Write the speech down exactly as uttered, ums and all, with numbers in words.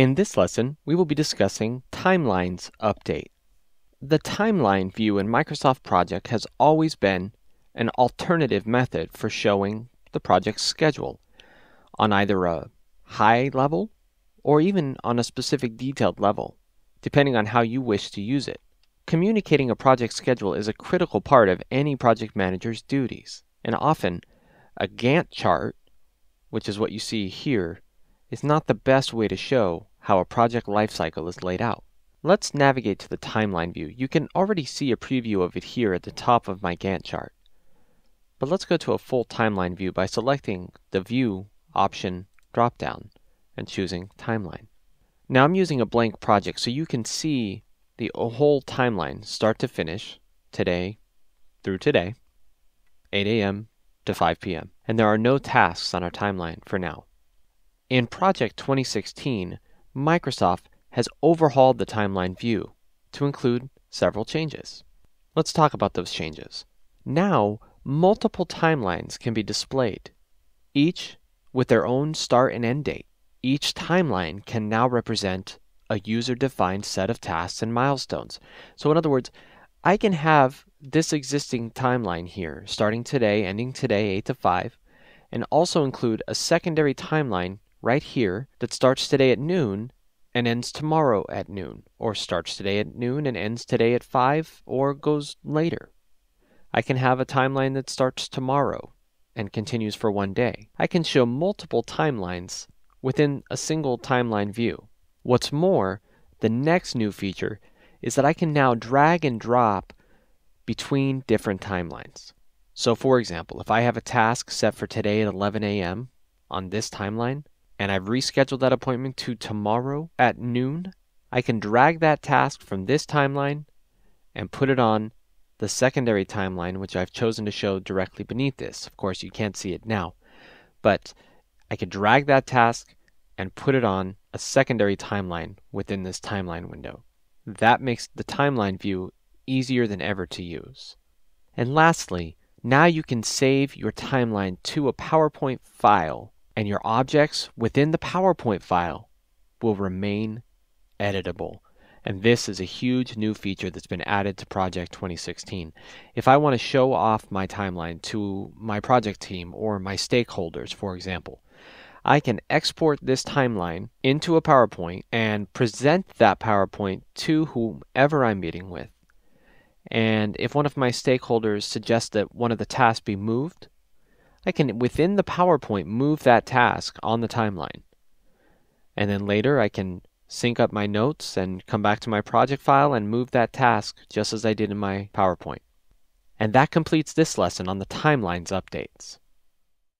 In this lesson, we will be discussing Timelines Update. The timeline view in Microsoft Project has always been an alternative method for showing the project's schedule on either a high level or even on a specific detailed level, depending on how you wish to use it. Communicating a project schedule is a critical part of any project manager's duties, and often a Gantt chart, which is what you see here, is not the best way to show how a project lifecycle is laid out. Let's navigate to the timeline view. You can already see a preview of it here at the top of my Gantt chart. But let's go to a full timeline view by selecting the View option dropdown and choosing Timeline. Now I'm using a blank project so you can see the whole timeline start to finish, today through today, eight A M to five P M And there are no tasks on our timeline for now. In Project twenty sixteen, Microsoft has overhauled the timeline view to include several changes. Let's talk about those changes. Now, multiple timelines can be displayed, each with their own start and end date. Each timeline can now represent a user-defined set of tasks and milestones. So in other words, I can have this existing timeline here, starting today, ending today, eight to five, and also include a secondary timeline right here that starts today at noon and ends tomorrow at noon, or starts today at noon and ends today at five, or goes later. I can have a timeline that starts tomorrow and continues for one day. I can show multiple timelines within a single timeline view. What's more, the next new feature is that I can now drag and drop between different timelines. So for example, if I have a task set for today at eleven A M on this timeline, and I've rescheduled that appointment to tomorrow at noon, I can drag that task from this timeline and put it on the secondary timeline, which I've chosen to show directly beneath this. Of course, you can't see it now, but I could drag that task and put it on a secondary timeline within this timeline window. That makes the timeline view easier than ever to use. And lastly, now you can save your timeline to a PowerPoint file, and your objects within the PowerPoint file will remain editable. And this is a huge new feature that's been added to Project twenty sixteen. If I want to show off my timeline to my project team or my stakeholders, for example, I can export this timeline into a PowerPoint and present that PowerPoint to whomever I'm meeting with. And if one of my stakeholders suggests that one of the tasks be moved, I can, within the PowerPoint, move that task on the timeline. And then later I can sync up my notes and come back to my project file and move that task just as I did in my PowerPoint. And that completes this lesson on the Timelines updates.